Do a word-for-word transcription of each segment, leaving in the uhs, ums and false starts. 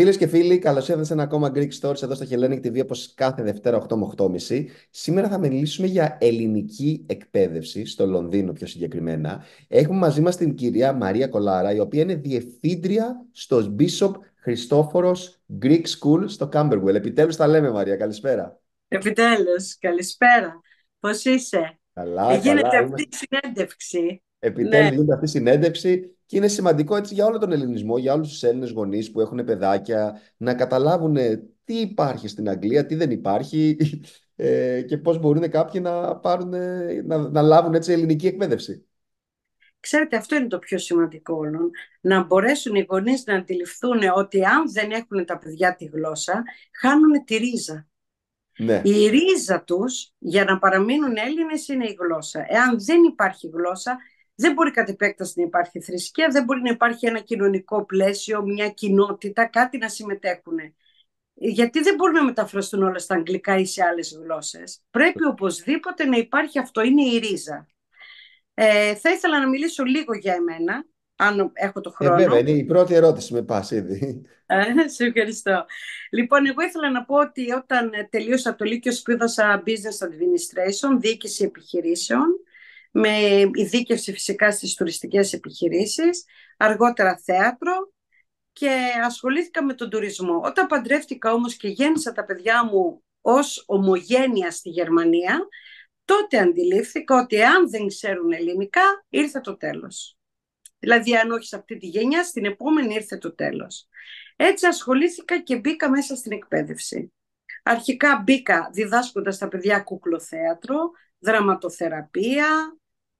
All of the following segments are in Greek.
Φίλες και φίλοι, καλώς ήρθατε σε ένα ακόμα Greek Stories εδώ στο Hellenic τι βι, όπως κάθε Δευτέρα οκτώ με οκτώ και μισή. Σήμερα θα μιλήσουμε για ελληνική εκπαίδευση, στο Λονδίνο πιο συγκεκριμένα. Έχουμε μαζί μας την κυρία Μαρία Κολάρα, η οποία είναι διευθύντρια στο Bishop Christoforos Greek School στο Camberwell. Επιτέλους τα λέμε, Μαρία, καλησπέρα. Επιτέλους, καλησπέρα. Πώς είσαι? Καλά, γίνεται καλά, αυτή η συνέντευξη. Επιτέλους, ναι, γίνεται αυτή η συνέντευξη. Και είναι σημαντικό έτσι για όλο τον ελληνισμό, για όλους τους Έλληνες γονείς που έχουν παιδάκια, να καταλάβουν τι υπάρχει στην Αγγλία, τι δεν υπάρχει ε, και πώς μπορούν κάποιοι να, πάρουν, να, να λάβουν έτσι ελληνική εκπαίδευση. Ξέρετε, αυτό είναι το πιο σημαντικό όλων. Να μπορέσουν οι γονείς να αντιληφθούν ότι αν δεν έχουν τα παιδιά τη γλώσσα, χάνουν τη ρίζα. Ναι. Η ρίζα τους για να παραμείνουν Έλληνες είναι η γλώσσα. Εάν δεν υπάρχει γλώσσα, δεν μπορεί κατ' επέκταση να υπάρχει θρησκεία, δεν μπορεί να υπάρχει ένα κοινωνικό πλαίσιο, μια κοινότητα, κάτι να συμμετέχουν. Γιατί δεν μπορούν να μεταφραστούν όλα στα αγγλικά ή σε άλλες γλώσσες. Πρέπει οπωσδήποτε να υπάρχει αυτό, είναι η ρίζα. Ε, θα ήθελα να μιλήσω λίγο για εμένα, αν έχω το χρόνο. Ε, βέβαια, είναι η πρώτη ερώτηση με πας ήδη. Ε, σε ευχαριστώ. Λοιπόν, εγώ ήθελα να πω ότι όταν τελείωσα το Λύκειο σπούδασα Business Administration, διοίκηση επιχειρήσεων, με ειδίκευση φυσικά στις τουριστικές επιχειρήσεις, αργότερα θέατρο και ασχολήθηκα με τον τουρισμό. Όταν παντρεύτηκα όμως και γέννησα τα παιδιά μου ως ομογένεια στη Γερμανία, τότε αντιλήφθηκα ότι αν δεν ξέρουν ελληνικά, ήρθε το τέλος. Δηλαδή αν όχι σε αυτή τη γενιά, στην επόμενη ήρθε το τέλος. Έτσι ασχολήθηκα και μπήκα μέσα στην εκπαίδευση. Αρχικά μπήκα διδάσκοντας τα παιδιά κουκλοθέατρο, δραματοθεραπεία,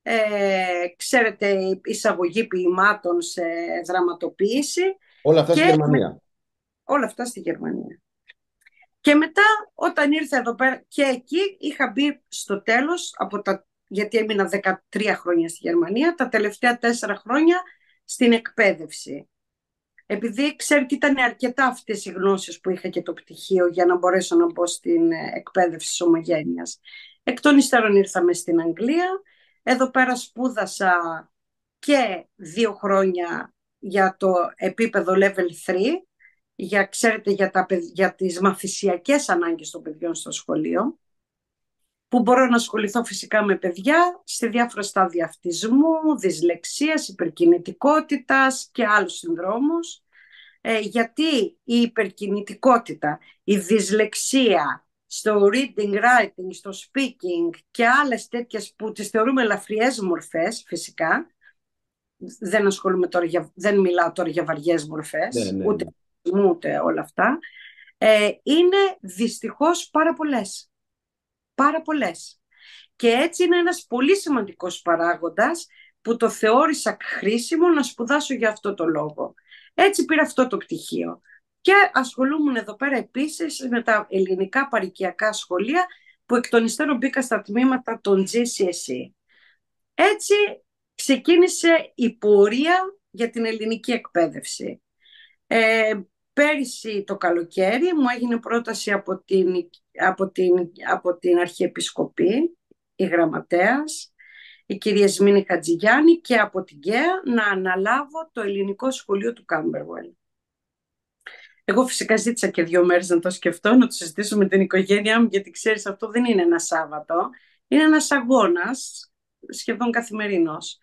ε, ξέρετε, εισαγωγή ποιημάτων σε δραματοποίηση. Όλα αυτά και στη Γερμανία. Όλα αυτά στη Γερμανία. Και μετά όταν ήρθα εδώ πέρα και εκεί είχα μπει στο τέλος, από τα, γιατί έμεινα δεκατρία χρόνια στη Γερμανία, τα τελευταία τέσσερα χρόνια στην εκπαίδευση. Επειδή ξέρετε ήταν αρκετά αυτές οι γνώσεις που είχα και το πτυχίο για να μπορέσω να μπω στην εκπαίδευση της ομογένειας. Εκ των υστέρων ήρθαμε στην Αγγλία. Εδώ πέρα σπούδασα και δύο χρόνια για το επίπεδο level τρία, για, ξέρετε, για, τα, για τις μαθησιακές ανάγκες των παιδιών στο σχολείο, που μπορώ να ασχοληθώ φυσικά με παιδιά σε διάφορα στάδια αυτισμού, δυσλεξίας, υπερκινητικότητας και άλλους συνδρόμους. Ε, γιατί η υπερκινητικότητα, η δυσλεξία στο reading, writing, στο speaking και άλλες τέτοιες που τις θεωρούμε ελαφριές μορφές, φυσικά. Δεν ασχολούμαι τώρα, για, δεν μιλάω τώρα για βαριές μορφές, ναι, ναι, ναι. Ούτε, ούτε όλα αυτά. Ε, είναι δυστυχώς πάρα πολλές. Πάρα πολλές. Και έτσι είναι ένας πολύ σημαντικός παράγοντας που το θεώρησα χρήσιμο να σπουδάσω για αυτό το λόγο. Έτσι πήρα αυτό το πτυχίο. Και ασχολούμουν εδώ πέρα επίσης με τα ελληνικά παροικιακά σχολεία που εκ των υστέρων μπήκα στα τμήματα των τζι σι ες ι. Έτσι ξεκίνησε η πορεία για την ελληνική εκπαίδευση. Ε, πέρυσι το καλοκαίρι μου έγινε πρόταση από την, από την, από την Αρχιεπισκοπή, η Γραμματέας, η κυρία Σμίνη και από την ΚΕΑ να αναλάβω το ελληνικό σχολείο του Κάμπερουελ. Εγώ φυσικά ζήτησα και δύο μέρες να το σκεφτώ, να το συζητήσω με την οικογένειά μου, γιατί ξέρεις αυτό δεν είναι ένα Σάββατο, είναι ένας αγώνας σχεδόν καθημερινός.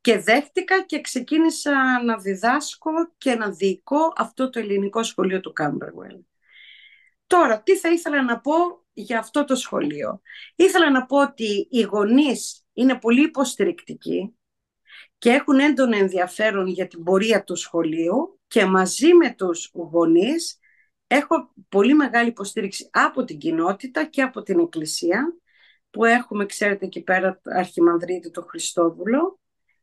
Και δέχτηκα και ξεκίνησα να διδάσκω και να διοικώ αυτό το ελληνικό σχολείο του Camberwell. Τώρα, τι θα ήθελα να πω για αυτό το σχολείο. Ήθελα να πω ότι οι γονείς είναι πολύ υποστηρικτικοί και έχουν έντονο ενδιαφέρον για την πορεία του σχολείου και μαζί με τους γονείς έχω πολύ μεγάλη υποστήριξη από την κοινότητα και από την εκκλησία που έχουμε, ξέρετε, εκεί πέρα Αρχιμανδρίτη το Χριστόβουλο,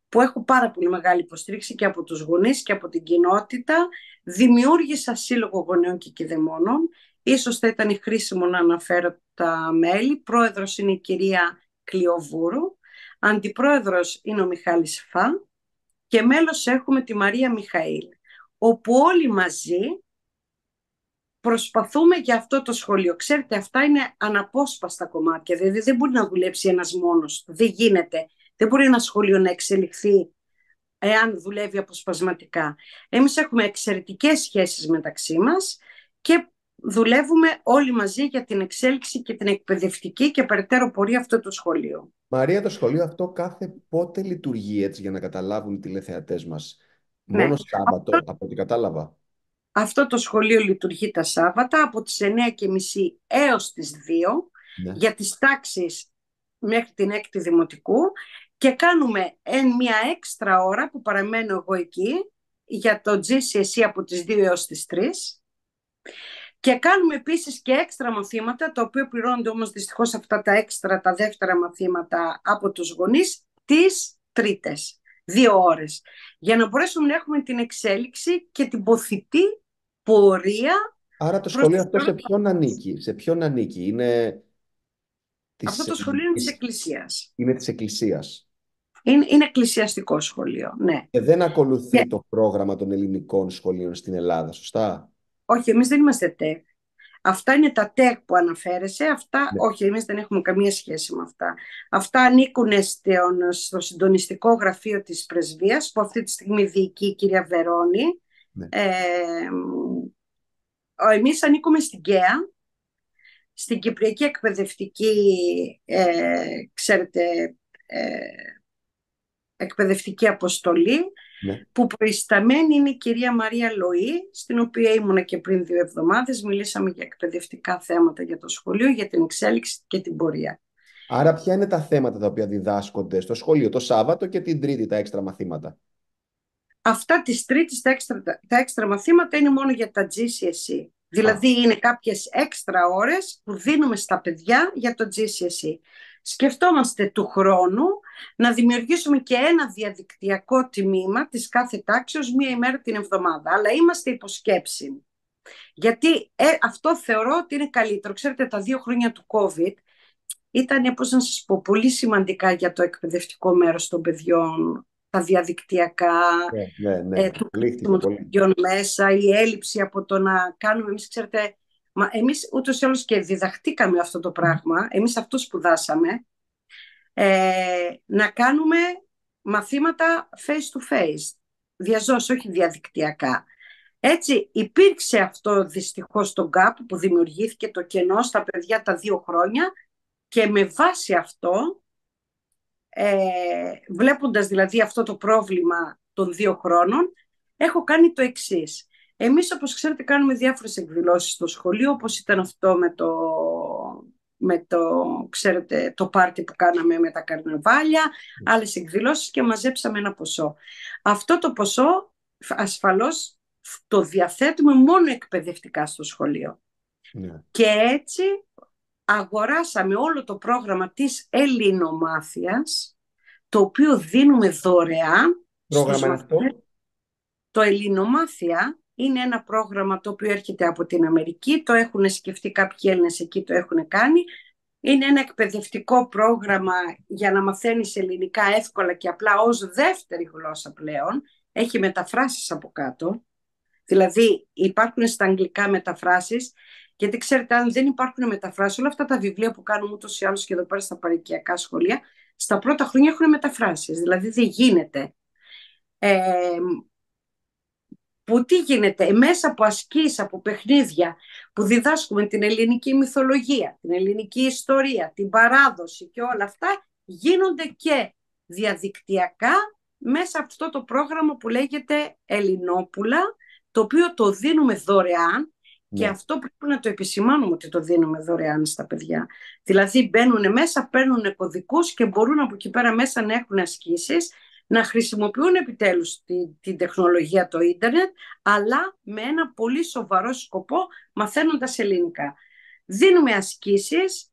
που έχω πάρα πολύ μεγάλη υποστήριξη και από τους γονείς και από την κοινότητα. Δημιούργησα σύλλογο γονέων και κηδεμόνων. Ίσως θα ήταν χρήσιμο να αναφέρω τα μέλη. Πρόεδρος είναι η κυρία Κλειοβούρου. Αντιπρόεδρος είναι ο Michalis Φα και μέλος έχουμε τη Μαρία Michael, όπου όλοι μαζί προσπαθούμε για αυτό το σχολείο. Ξέρετε, αυτά είναι αναπόσπαστα κομμάτια, δηλαδή δεν μπορεί να δουλέψει ένας μόνος του, δεν γίνεται. Δεν μπορεί ένα σχολείο να εξελιχθεί εάν δουλεύει αποσπασματικά. Εμείς έχουμε εξαιρετικές σχέσεις μεταξύ μας και δουλεύουμε όλοι μαζί για την εξέλιξη και την εκπαιδευτική και περαιτέρω πορεία αυτό το σχολείο. Μαρία, το σχολείο αυτό κάθε πότε λειτουργεί, έτσι για να καταλάβουν οι τηλεθεατές μας? Ναι. Μόνο Σάββατο, αυτό... από ό,τι κατάλαβα. Αυτό το σχολείο λειτουργεί τα Σάββατα από τις εννιά και μισή έως τις δύο, ναι, για τις τάξεις μέχρι την έκτη Δημοτικού, και κάνουμε εν μία έξτρα ώρα που παραμένω εγώ εκεί για το τζι σι ες ι από τις δύο έως τις τρεις, και κάνουμε επίσης και έξτρα μαθήματα, τα οποία πληρώνονται όμως δυστυχώς αυτά τα έξτρα, τα δεύτερα μαθήματα από τους γονείς, τις Τρίτες. Δύο ώρες, για να μπορέσουμε να έχουμε την εξέλιξη και την ποθητή πορεία. Άρα το σχολείο αυτό σε ποιον ανήκει? Σε ποιον ανήκει? Είναι... Αυτό το σχολείο είναι της Εκκλησίας. Είναι της Εκκλησίας. Είναι, είναι εκκλησιαστικό σχολείο, ναι. Και δεν ακολουθεί και... το πρόγραμμα των ελληνικών σχολείων στην Ελλάδα, σωστά? Όχι, εμείς δεν είμαστε ΤΕΚ. Αυτά είναι τα ΤΕΚ που αναφέρεσαι. Αυτά, ναι. Όχι, εμείς δεν έχουμε καμία σχέση με αυτά. Αυτά ανήκουν στο συντονιστικό γραφείο της Πρεσβείας, που αυτή τη στιγμή διοικεί η κυρία Βερόνη. Ναι. Ε, εμείς ανήκουμε στην ΚΕΑ, στην Κυπριακή Εκπαιδευτική ε, ξέρετε, ε, Εκπαιδευτική Αποστολή, ναι, που προϊσταμένη είναι η κυρία Μαρία Λoi, στην οποία ήμουνα και πριν δύο εβδομάδες. Μιλήσαμε για εκπαιδευτικά θέματα για το σχολείο, για την εξέλιξη και την πορεία. Άρα ποια είναι τα θέματα τα οποία διδάσκονται στο σχολείο το Σάββατο και την Τρίτη τα έξτρα μαθήματα? Αυτά τις Τρίτης τα έξτρα, τα έξτρα μαθήματα είναι μόνο για τα τζι σι ες ι. Δηλαδή είναι κάποιες έξτρα ώρες που δίνουμε στα παιδιά για το τζι σι ες ι. Σκεφτόμαστε του χρόνου να δημιουργήσουμε και ένα διαδικτυακό τμήμα της κάθε τάξεως μία ημέρα την εβδομάδα. Αλλά είμαστε υποσκέψιμοι. Γιατί ε, αυτό θεωρώ ότι είναι καλύτερο. Ξέρετε, τα δύο χρόνια του COVID ήταν, πώς να σας πω, πολύ σημαντικά για το εκπαιδευτικό μέρος των παιδιών. Τα διαδικτυακά, ναι, ναι, ναι. Ε, του πλήκτημα των παιδιών μέσα, η έλλειψη από το να κάνουμε. Εμείς, ξέρετε, μα εμείς ούτως ή άλλως και διδαχτήκαμε αυτό το πράγμα, εμείς αυτό σπουδάσαμε, ε, να κάνουμε μαθήματα face to face, διαζώσει, όχι διαδικτυακά. Έτσι υπήρξε αυτό δυστυχώς το gap που δημιουργήθηκε, το κενό στα παιδιά τα δύο χρόνια, και με βάση αυτό... Ε, βλέποντας δηλαδή αυτό το πρόβλημα των δύο χρόνων, έχω κάνει το εξής. Εμείς, όπως ξέρετε, κάνουμε διάφορες εκδηλώσεις στο σχολείο, όπως ήταν αυτό με το, με το, ξέρετε, το πάρτι που κάναμε με τα καρνεβάλια, άλλες εκδηλώσεις, και μαζέψαμε ένα ποσό. Αυτό το ποσό ασφαλώς το διαθέτουμε μόνο εκπαιδευτικά στο σχολείο. Yeah. Και έτσι αγοράσαμε όλο το πρόγραμμα της Ελληνομάθειας, το οποίο δίνουμε δωρεάν. Πρόγραμμα αυτό. Το Ελληνομάθεια είναι ένα πρόγραμμα το οποίο έρχεται από την Αμερική. Το έχουν σκεφτεί κάποιοι Έλληνες εκεί, το έχουν κάνει. Είναι ένα εκπαιδευτικό πρόγραμμα για να μαθαίνεις ελληνικά εύκολα και απλά ως δεύτερη γλώσσα πλέον. Έχει μεταφράσεις από κάτω. Δηλαδή υπάρχουν στα αγγλικά μεταφράσεις. Γιατί ξέρετε, αν δεν υπάρχουν μεταφράσεις, όλα αυτά τα βιβλία που κάνουμε ούτως ή άλλως και εδώ πέρα στα παροικιακά σχολεία, στα πρώτα χρόνια έχουν μεταφράσεις. Δηλαδή δεν γίνεται. Ε, που τι γίνεται, μέσα από ασκήσεις, από παιχνίδια, που διδάσκουμε την ελληνική μυθολογία, την ελληνική ιστορία, την παράδοση και όλα αυτά, γίνονται και διαδικτυακά μέσα από αυτό το πρόγραμμα που λέγεται Ellinopula, το οποίο το δίνουμε δωρεάν. Και ναι, αυτό πρέπει να το επισημάνουμε, ότι το δίνουμε δωρεάν στα παιδιά. Δηλαδή μπαίνουν μέσα, παίρνουν κωδικούς και μπορούν από εκεί πέρα μέσα να έχουν ασκήσεις, να χρησιμοποιούν επιτέλους την, την τεχνολογία, το ίντερνετ, αλλά με ένα πολύ σοβαρό σκοπό, μαθαίνοντας ελληνικά. Δίνουμε ασκήσεις,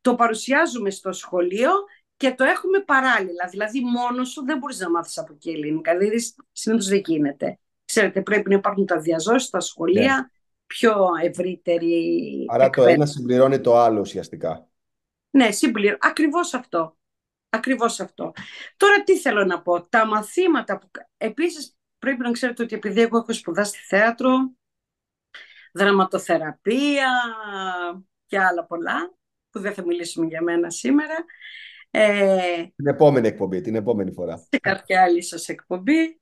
το παρουσιάζουμε στο σχολείο και το έχουμε παράλληλα. Δηλαδή μόνος σου δεν μπορείς να μάθεις από εκεί ελληνικά. Δηλαδή συνήθως δεν γίνεται. Ξέρετε, πρέπει να υπάρχουν τα διαζώσεις, τα σχολεία... Yeah. Πιο ευρύτερη. Άρα εκπαίδευση. Το ένα συμπληρώνει το άλλο ουσιαστικά. Ναι, συμπληρώνει. Ακριβώς αυτό. Ακριβώς αυτό. Τώρα τι θέλω να πω. Τα μαθήματα που... Επίσης πρέπει να ξέρετε ότι επειδή εγώ έχω σπουδάσει θέατρο, δραματοθεραπεία και άλλα πολλά, που δεν θα μιλήσουμε για μένα σήμερα, Ε, την επόμενη εκπομπή, την επόμενη φορά. Σε κάποια άλλη σας εκπομπή.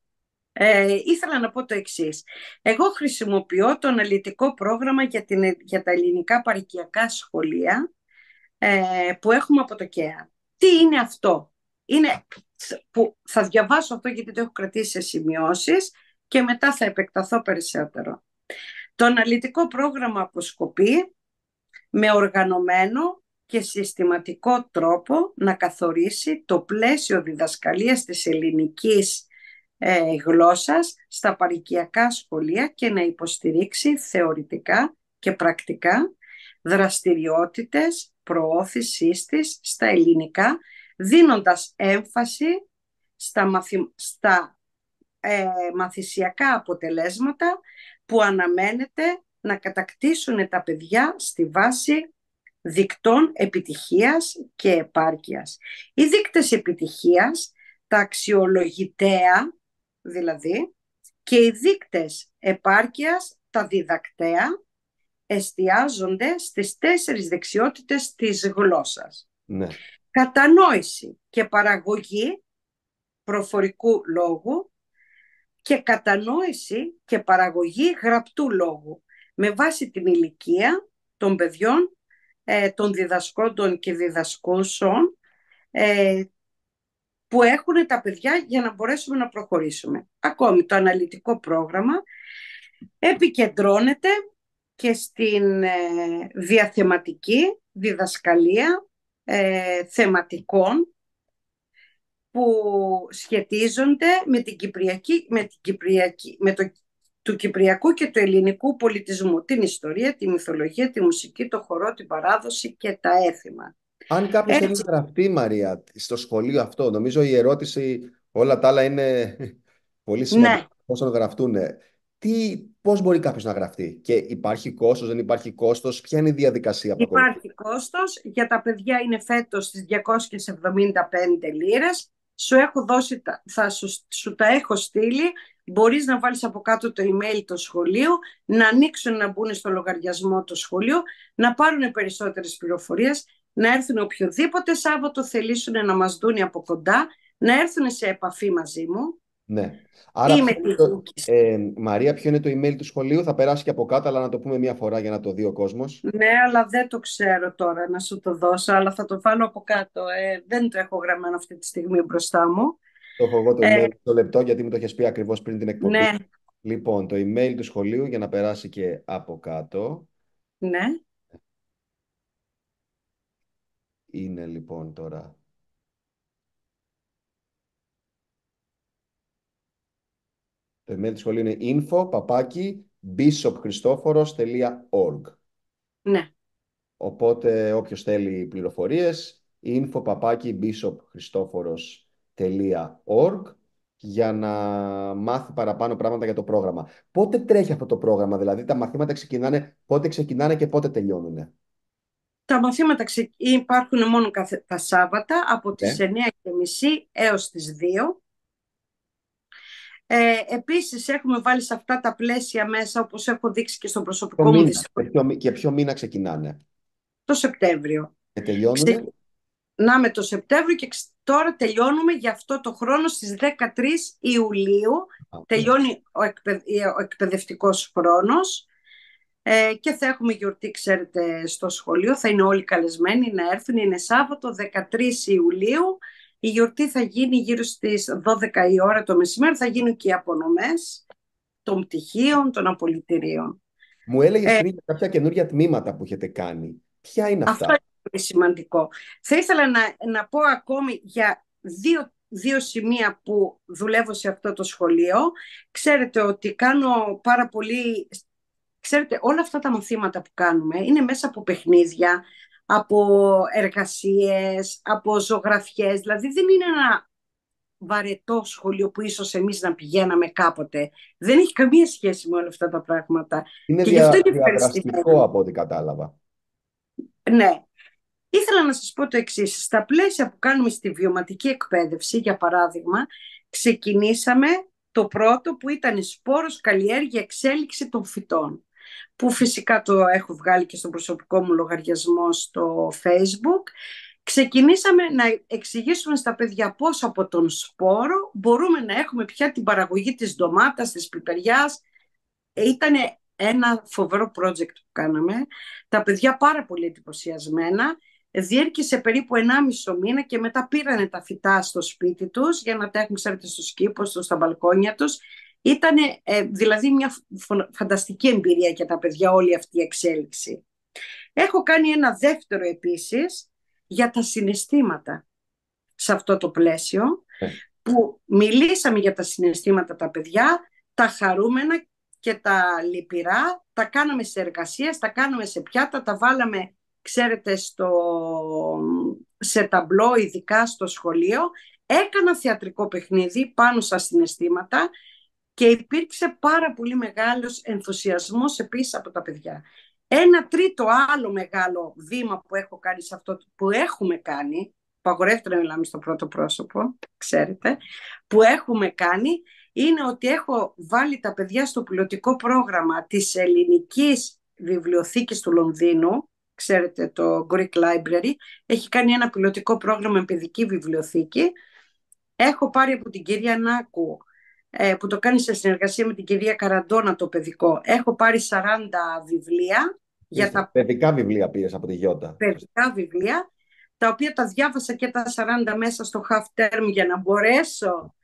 Ε, ήθελα να πω το εξής. Εγώ χρησιμοποιώ το αναλυτικό πρόγραμμα για, την, για τα ελληνικά παροικιακά σχολεία ε, που έχουμε από το κέα. Τι είναι αυτό? Είναι, που θα διαβάσω αυτό γιατί το έχω κρατήσει σε σημειώσεις και μετά θα επεκταθώ περισσότερο. Το αναλυτικό πρόγραμμα αποσκοπεί με οργανωμένο και συστηματικό τρόπο να καθορίσει το πλαίσιο διδασκαλίας της ελληνικής ε, γλώσσας στα παροικιακά σχολεία και να υποστηρίξει θεωρητικά και πρακτικά δραστηριότητες προώθησής της στα ελληνικά, δίνοντας έμφαση στα, μαθη... στα ε, μαθησιακά αποτελέσματα που αναμένεται να κατακτήσουν τα παιδιά στη βάση δικτών επιτυχίας και επάρκειας. Οι δείκτες επιτυχίας, τα αξιολογητέα δηλαδή, και οι δείκτες επάρκειας, τα διδακτέα, εστιάζονται στις τέσσερις δεξιότητες της γλώσσας. Ναι. Κατανόηση και παραγωγή προφορικού λόγου και κατανόηση και παραγωγή γραπτού λόγου με βάση την ηλικία των παιδιών, ε, των διδασκόντων και διδασκούσεων ε, που έχουν τα παιδιά για να μπορέσουμε να προχωρήσουμε. Ακόμη το αναλυτικό πρόγραμμα επικεντρώνεται και στην ε, διαθεματική διδασκαλία Ε, θεματικών που σχετίζονται με, την Κυπριακή, με, την Κυπριακή, με το, του κυπριακού και του ελληνικού πολιτισμού, την ιστορία, τη μυθολογία, τη μουσική, το χορό, την παράδοση και τα έθιμα. Αν κάποιος θέλει να γραφτεί, Μαρία, στο σχολείο αυτό, νομίζω η ερώτηση, όλα τα άλλα είναι πολύ σημαντικά, ναι, πώς να γραφτούν. Τι, πώς μπορεί κάποιος να γραφτεί, και υπάρχει κόστος, δεν υπάρχει κόστος, ποια είναι η διαδικασία? Υπάρχει κόστος, για τα παιδιά είναι φέτος στις διακόσιες εβδομήντα πέντε λίρες, σου έχω δώσει, θα σου, σου τα έχω στείλει, μπορείς να βάλεις από κάτω το email του σχολείου, να ανοίξουν να μπουν στο λογαριασμό του σχολείου, να πάρουν περισσότερες πληροφορίες, να έρθουν οποιοδήποτε Σάββατο θελήσουν να μας δουν από κοντά, να έρθουν σε επαφή μαζί μου. Ναι. Άρα, το, ε, Μαρία, ποιο είναι το email του σχολείου? Θα περάσει και από κάτω, αλλά να το πούμε μία φορά για να το δει ο κόσμος. Ναι, αλλά δεν το ξέρω τώρα να σου το δώσω, αλλά θα το βάλω από κάτω. Ε, δεν το έχω γραμμένο αυτή τη στιγμή μπροστά μου. Το έχω εγώ το email, ε, το λεπτό, γιατί μου το έχεις πει ακριβώς πριν την εκπομπή. Ναι. Λοιπόν, το email του σχολείου για να περάσει και από κάτω. Ναι. Είναι λοιπόν τώρα... Το email του σχολείου είναι info παπάκι bishop christoforos τελεία org. Ναι. Οπότε όποιος θέλει πληροφορίες, info παπάκι bishop christoforos τελεία org, για να μάθει παραπάνω πράγματα για το πρόγραμμα. Πότε τρέχει αυτό το πρόγραμμα, δηλαδή τα μαθήματα ξεκινάνε, πότε ξεκινάνε και πότε τελειώνουν? Τα μαθήματα ξε... υπάρχουν μόνο καθε... τα Σάββατα από τις ναι. εννιά και μισή έως τις δύο. Ε, επίσης έχουμε βάλει σε αυτά τα πλαίσια μέσα, όπως έχω δείξει και στο προσωπικό ποιο μου μήνα, δυσκολία. Και ποιο μήνα ξεκινάνε? Το Σεπτέμβριο. Και τελειώνουμε. Ξε... Να με το Σεπτέμβριο και τώρα τελειώνουμε για αυτό το χρόνο στις δεκατρείς Ιουλίου. Α, τελειώνει ο, εκπαιδε... ο εκπαιδευτικός χρόνος ε, και θα έχουμε γιορτή, ξέρετε, στο σχολείο. Θα είναι όλοι καλεσμένοι να έρθουν. Είναι Σάββατο δεκατρείς Ιουλίου. Η γιορτή θα γίνει γύρω στις δώδεκα η ώρα το μεσημέρι. Θα γίνουν και οι απονομές των πτυχίων, των απολυτηρίων. Μου έλεγες ε, πριν για κάποια καινούργια τμήματα που έχετε κάνει. Ποια είναι αυτά? Αυτό είναι σημαντικό. Θα ήθελα να, να πω ακόμη για δύο, δύο σημεία που δουλεύω σε αυτό το σχολείο. Ξέρετε ότι κάνω πάρα πολύ... Ξέρετε, όλα αυτά τα μαθήματα που κάνουμε είναι μέσα από παιχνίδια, από εργασίες, από ζωγραφιές. Δηλαδή δεν είναι ένα βαρετό σχολείο που ίσως εμείς να πηγαίναμε κάποτε. Δεν έχει καμία σχέση με όλα αυτά τα πράγματα. Είναι, και δια, γι' αυτό είναι διαδραστικό από ό,τι κατάλαβα. Ναι. Ήθελα να σας πω το εξής. Στα πλαίσια που κάνουμε στη βιωματική εκπαίδευση, για παράδειγμα, ξεκινήσαμε το πρώτο που ήταν σπόρος, καλλιέργεια, εξέλιξη των φυτών, που φυσικά το έχω βγάλει και στον προσωπικό μου λογαριασμό στο Facebook. ξεκινήσαμε να εξηγήσουμε στα παιδιά πώς από τον σπόρο μπορούμε να έχουμε πια την παραγωγή της ντομάτας, της πιπεριάς. Ήταν ένα φοβερό project που κάναμε. Τα παιδιά πάρα πολύ εντυπωσιασμένα. Διέρχησε περίπου ενάμισο μήνα και μετά πήρανε τα φυτά στο σπίτι τους για να τα έχουν, ξέρετε, στους κήπους τους, στα μπαλκόνια τους. Ήταν ε, δηλαδή μια φανταστική εμπειρία για τα παιδιά όλη αυτή η εξέλιξη. Έχω κάνει ένα δεύτερο επίσης για τα συναισθήματα σε αυτό το πλαίσιο, ε. που μιλήσαμε για τα συναισθήματα τα παιδιά, τα χαρούμενα και τα λυπηρά, τα κάναμε σε εργασίες, τα κάναμε σε πιάτα, τα βάλαμε, ξέρετε, στο, σε ταμπλό, ειδικά στο σχολείο. Έκανα θεατρικό παιχνίδι πάνω στα συναισθήματα και υπήρξε πάρα πολύ μεγάλος ενθουσιασμός επίσης από τα παιδιά. Ένα τρίτο άλλο μεγάλο βήμα που έχω κάνει σε αυτό, που έχουμε κάνει, παγορεύτε να μιλάμε στο πρώτο πρόσωπο, ξέρετε, που έχουμε κάνει, είναι ότι έχω βάλει τα παιδιά στο πιλωτικό πρόγραμμα της Ελληνικής Βιβλιοθήκης του Λονδίνου, ξέρετε, το Greek Library, έχει κάνει ένα πιλωτικό πρόγραμμα με παιδική βιβλιοθήκη. Έχω πάρει από την κυρία Νάκου, που το κάνει σε συνεργασία με την κυρία Καραντόνα, το παιδικό. Έχω πάρει σαράντα βιβλία. Για τα... Παιδικά βιβλία πήρες από τη Γιώτα. Παιδικά βιβλία, τα οποία τα διάβασα και τα σαράντα μέσα στο half term για να μπορέσω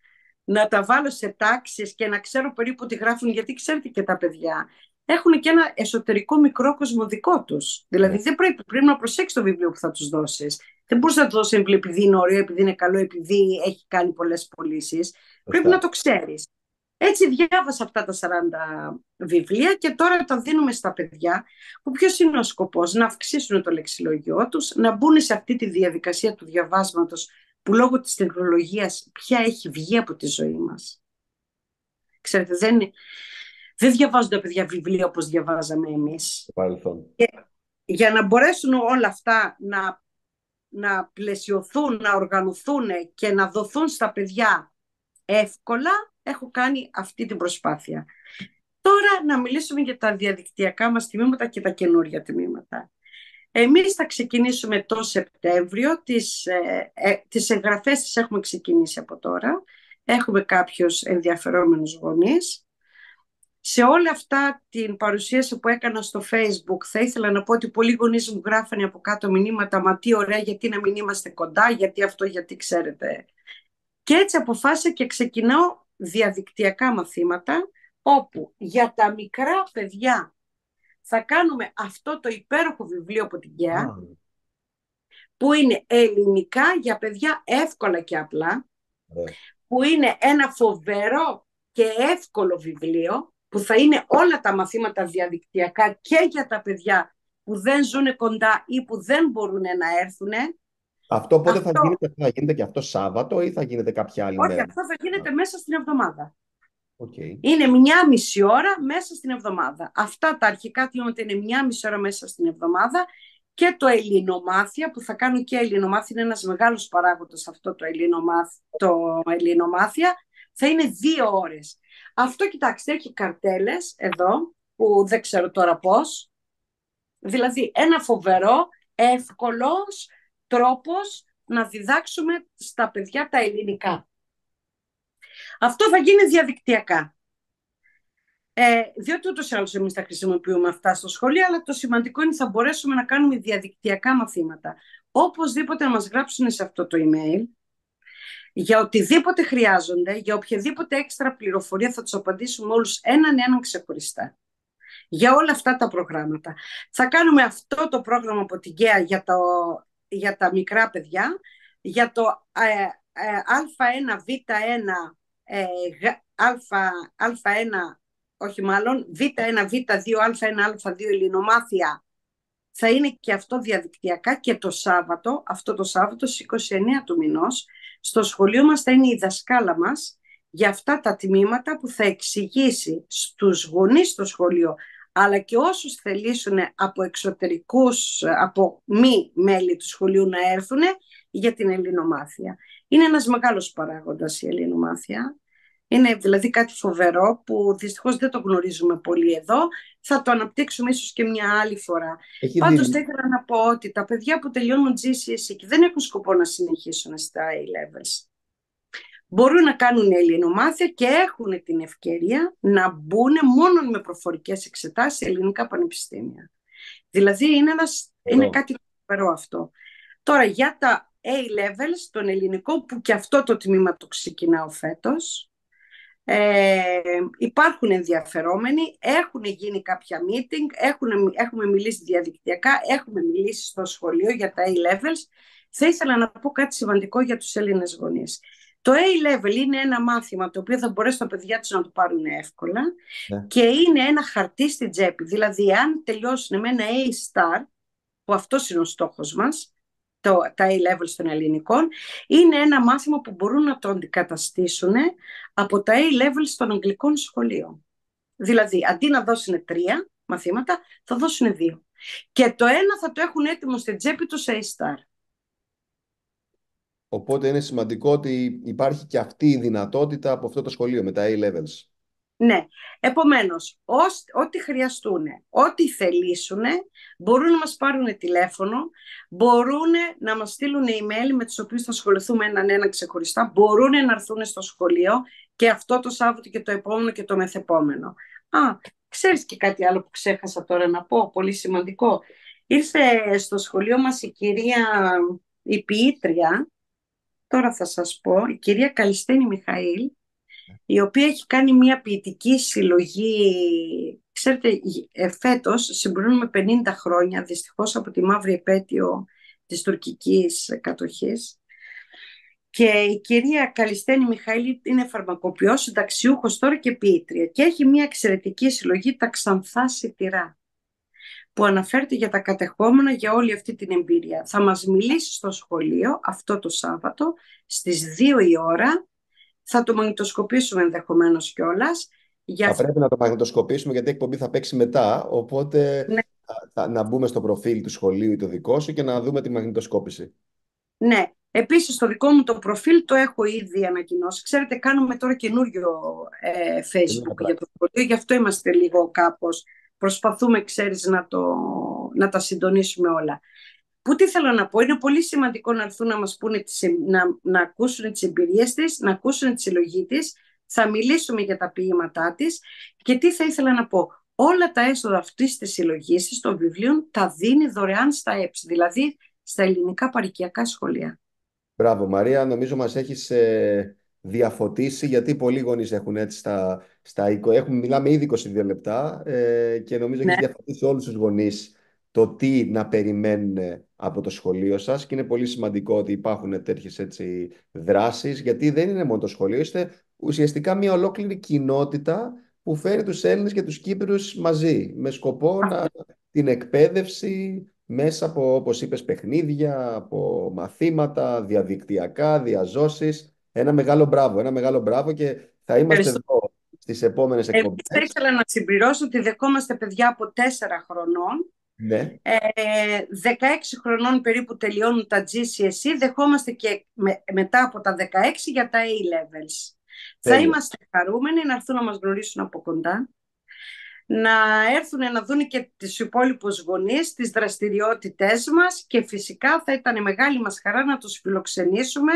να τα βάλω σε τάξεις και να ξέρω περίπου τι γράφουν, γιατί ξέρετε και τα παιδιά έχουν και ένα εσωτερικό μικρό κόσμο δικό τους. Δηλαδή δεν πρέπει, πρέπει να προσέξεις το βιβλίο που θα τους δώσεις. Δεν μπορείς να το δώσεις βιβλίο επειδή είναι ωραίο, επειδή είναι καλό, επειδή έχει κάνει πολλές πωλήσεις. Πρέπει να το ξέρεις. Έτσι διάβασα αυτά τα σαράντα βιβλία και τώρα τα δίνουμε στα παιδιά, που ποιος είναι ο σκοπός? Να αυξήσουν το λεξιλογιό τους, να μπουν σε αυτή τη διαδικασία του διαβάσματος που λόγω της τεχνολογίας πια έχει βγει από τη ζωή μας. Ξέρετε, δεν, δεν διαβάζουν τα παιδιά βιβλία όπως διαβάζαμε εμείς. Και για να μπορέσουν όλα αυτά να, να πλαισιωθούν, να οργανωθούν και να δοθούν στα παιδιά εύκολα, έχω κάνει αυτή την προσπάθεια. Τώρα να μιλήσουμε για τα διαδικτυακά μας τμήματα και τα καινούργια τμήματα. Εμείς θα ξεκινήσουμε το Σεπτέμβριο, τις, ε, ε, τις εγγραφές τις έχουμε ξεκινήσει από τώρα. Έχουμε κάποιους ενδιαφερόμενους γονείς. Σε όλα αυτά την παρουσίαση που έκανα στο Facebook, θα ήθελα να πω ότι πολλοί γονείς μου γράφανε από κάτω μηνύματα, μα τι ωραία, γιατί να μην είμαστε κοντά, γιατί αυτό, γιατί ξέρετε. Και έτσι αποφάσισα και ξεκινάω διαδικτυακά μαθήματα, όπου για τα μικρά παιδιά θα κάνουμε αυτό το υπέροχο βιβλίο από την ΚΕΑ, mm. που είναι ελληνικά για παιδιά εύκολα και απλά, mm. που είναι ένα φοβερό και εύκολο βιβλίο, που θα είναι όλα τα μαθήματα διαδικτυακά και για τα παιδιά που δεν ζουν κοντά ή που δεν μπορούν να έρθουν. Αυτό πότε αυτό... θα γίνεται, θα γίνεται και αυτό Σάββατο ή θα γίνεται κάποια άλλη μέρα? Όχι, αυτό θα γίνεται μέσα στην εβδομάδα. Okay. Είναι μια μισή ώρα μέσα στην εβδομάδα. Αυτά τα αρχικά τμήματα είναι μια μισή ώρα μέσα στην εβδομάδα, και το Ελληνομάθεια που θα κάνω και Ελληνομάθεια, είναι ένας μεγάλος παράγοντας αυτό το, Ελληνομάθ, το Ελληνομάθεια, θα είναι δύο ώρες. Αυτό, κοιτάξτε, έχει καρτέλες εδώ που δεν ξέρω τώρα πώς. Δηλαδή ένα φοβερό, εύκολος τρόπος να διδάξουμε στα παιδιά τα ελληνικά. Αυτό θα γίνει διαδικτυακά. Ε, διότι ούτως ή άλλως εμείς τα χρησιμοποιούμε αυτά στο σχολείο, αλλά το σημαντικό είναι ότι θα μπορέσουμε να κάνουμε διαδικτυακά μαθήματα. Οπωσδήποτε να μας γράψουν σε αυτό το email, για οτιδήποτε χρειάζονται, για οποιαδήποτε έξτρα πληροφορία, θα τους απαντήσουμε όλους έναν έναν ξεχωριστά. Για όλα αυτά τα προγράμματα. Θα κάνουμε αυτό το πρόγραμμα από την ΚΕΑ για το... για τα μικρά παιδιά, για το ε, ε, α1, β1, ε, α, α1, όχι μάλλον, β1, β2, α1, α2, ελληνομάθεια. Θα είναι και αυτό διαδικτυακά, και το Σάββατο, αυτό το Σάββατο στις είκοσι εννέα του μηνός, στο σχολείο μας θα είναι η δασκάλα μας για αυτά τα τμήματα, που θα εξηγήσει στους γονείς στο σχολείο, αλλά και όσους θελήσουν από εξωτερικούς, από μη μέλη του σχολείου να έρθουν, για την Ελληνομάθεια. Είναι ένας μεγάλος παράγοντας η Ελληνομάθεια. Είναι δηλαδή κάτι φοβερό που δυστυχώς δεν το γνωρίζουμε πολύ εδώ. Θα το αναπτύξουμε ίσως και μια άλλη φορά. Έχει Πάντως δει. θα ήθελα να πω ότι τα παιδιά που τελειώνουν τζι σι ες ι και δεν έχουν σκοπό να συνεχίσουν στα A-levels, μπορούν να κάνουν ελληνομάθεια και έχουν την ευκαιρία να μπουν μόνο με προφορικές εξετάσεις σε ελληνικά πανεπιστήμια. Δηλαδή είναι, ένας, είναι κάτι φοβερό αυτό. Τώρα για τα A-levels, τον ελληνικό, που και αυτό το τμήμα το ξεκινάω φέτος, Ε, υπάρχουν ενδιαφερόμενοι, έχουν γίνει κάποια meeting, έχουν, έχουμε μιλήσει διαδικτυακά, έχουμε μιλήσει στο σχολείο για τα A-levels. Θα ήθελα να πω κάτι σημαντικό για τους Έλληνες γονείς. Το A-level είναι ένα μάθημα το οποίο θα μπορέσουν τα παιδιά τους να το πάρουν εύκολα, ναι, και είναι ένα χαρτί στην τσέπη. Δηλαδή, αν τελειώσουν με ένα A-star, που αυτός είναι ο στόχος μας, το, τα A-levels των ελληνικών, είναι ένα μάθημα που μπορούν να το αντικαταστήσουν από τα A-levels των αγγλικών σχολείων. Δηλαδή, αντί να δώσουν τρία μαθήματα, θα δώσουν δύο. Και το ένα θα το έχουν έτοιμο στην τσέπη τους A-star. Οπότε είναι σημαντικό ότι υπάρχει και αυτή η δυνατότητα από αυτό το σχολείο με τα A-levels. Ναι, επομένως, ως, ό,τι χρειαστούν, ό,τι θελήσουν, μπορούν να μας πάρουν τηλέφωνο, μπορούν να μας στείλουν email με τους οποίους θα ασχοληθούμε έναν ένα ξεχωριστά, μπορούν να έρθουν στο σχολείο και αυτό το Σάββατο και το επόμενο και το μεθεπόμενο. Α, ξέρεις και κάτι άλλο που ξέχασα τώρα να πω, πολύ σημαντικό. Ήρθε στο σχολείο μας η κυρία, η ποιήτρια, τώρα θα σας πω, η κυρία Καλιστένη Μιχαήλ, η οποία έχει κάνει μια ποιητική συλλογή. Ξέρετε, φέτος συμπληρώνουμε πενήντα χρόνια, δυστυχώς, από τη μαύρη επέτειο της τουρκικής κατοχής. Και η κυρία Καλιστένη Μιχαήλ είναι φαρμακοποιός, συνταξιούχος τώρα και ποιήτρια. Και έχει μια εξαιρετική συλλογή, τα Xantha Sitira, που αναφέρεται για τα κατεχόμενα, για όλη αυτή την εμπειρία. Θα μας μιλήσει στο σχολείο αυτό το Σάββατο στις δύο η ώρα. Θα το μαγνητοσκοπήσουμε ενδεχομένως κιόλας. Για... Θα πρέπει να το μαγνητοσκοπήσουμε, γιατί η εκπομπή θα παίξει μετά. Οπότε ναι, θα, θα, να μπούμε στο προφίλ του σχολείου ή το δικό σου και να δούμε τη μαγνητοσκόπηση. Ναι. Επίσης, το δικό μου το προφίλ το έχω ήδη ανακοινώσει. Ξέρετε, κάνουμε τώρα καινούριο ε, Facebook για το σχολείο. Γι' αυτό είμαστε λίγο κάπως. Προσπαθούμε, ξέρεις, να, το, να τα συντονίσουμε όλα. Που τι θέλω να πω, είναι πολύ σημαντικό να έρθουν να μας πούνε, τις, να, να ακούσουν τις εμπειρίες της, να ακούσουν τη συλλογή της, θα μιλήσουμε για τα ποίηματά της. Και τι θα ήθελα να πω, όλα τα έσοδα αυτής της συλλογής της των βιβλίων τα δίνει δωρεάν στα ΕΠΣ, δηλαδή στα ελληνικά παροικιακά σχολεία. Μπράβο Μαρία, νομίζω μας έχεις ε, διαφωτίσει, γιατί πολλοί γονείς έχουν έτσι στα, στα είκοσι, έχουμε, μιλάμε ήδη είκοσι δύο λεπτά ε, και νομίζω ναι, έχεις διαφωτίσει όλους τους γονείς το τι να περιμένουν από το σχολείο σας, και είναι πολύ σημαντικό ότι υπάρχουν τέτοιες έτσι δράσεις, γιατί δεν είναι μόνο το σχολείο, είστε ουσιαστικά μια ολόκληρη κοινότητα που φέρει τους Έλληνες και τους Κύπρους μαζί, με σκοπό να, την εκπαίδευση μέσα από, όπως είπες, παιχνίδια, από μαθήματα, διαδικτυακά, διαζώσεις. Ένα μεγάλο μπράβο, ένα μεγάλο μπράβο και θα είμαστε εδώ στις επόμενες εκπομπές. Θα ήθελα να συμπληρώσω ότι δεχόμαστε παιδιά από τέσσερα χρονών. Ναι. Ε, δεκαέξι χρονών περίπου τελειώνουν τα τζι σι ες ι, δεχόμαστε και με, μετά από τα δεκαέξι για τα A-levels. Θα είμαστε χαρούμενοι να έρθουν να μας γνωρίσουν από κοντά, να έρθουν να δουν και τους υπόλοιπους γονείς, τις δραστηριότητές μας, και φυσικά θα ήταν μεγάλη μας χαρά να τους φιλοξενήσουμε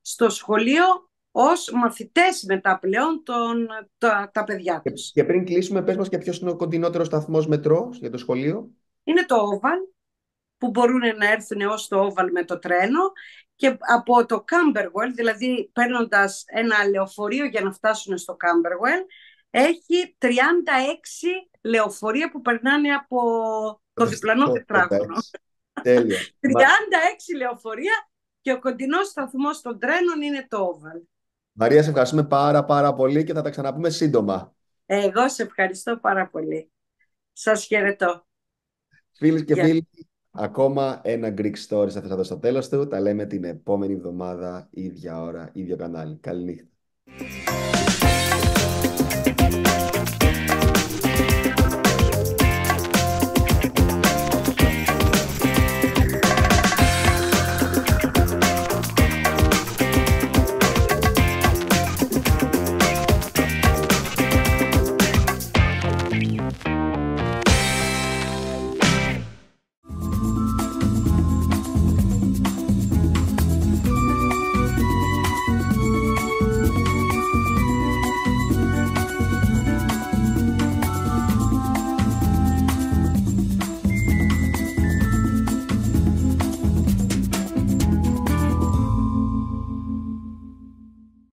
στο σχολείο ως μαθητές μετά πλέον των, τα, τα παιδιά τους. Και, και πριν κλείσουμε, πες μας και ποιος είναι ο κοντινότερος σταθμός μετρό για το σχολείο. Είναι το Όβαλ, που μπορούν να έρθουν ως το Όβαλ με το τρένο, και από το Camberwell, δηλαδή παίρνοντας ένα λεωφορείο για να φτάσουν στο Camberwell, έχει τριάντα έξι λεωφορεία που περνάνε από το διπλανό τετράγωνο. Τέλεια. τριάντα έξι λεωφορεία και ο κοντινός σταθμός των τρένων είναι το Όβαλ. Μαρία, σε ευχαριστούμε πάρα πάρα πολύ και θα τα ξαναπούμε σύντομα. Εγώ σε ευχαριστώ πάρα πολύ. Σας χαιρετώ. Φίλοι και yeah. φίλοι, ακόμα ένα Greek Stories θα εδώ στο τέλος του. Τα λέμε την επόμενη εβδομάδα, ίδια ώρα, ίδιο κανάλι. Καληνύχτα.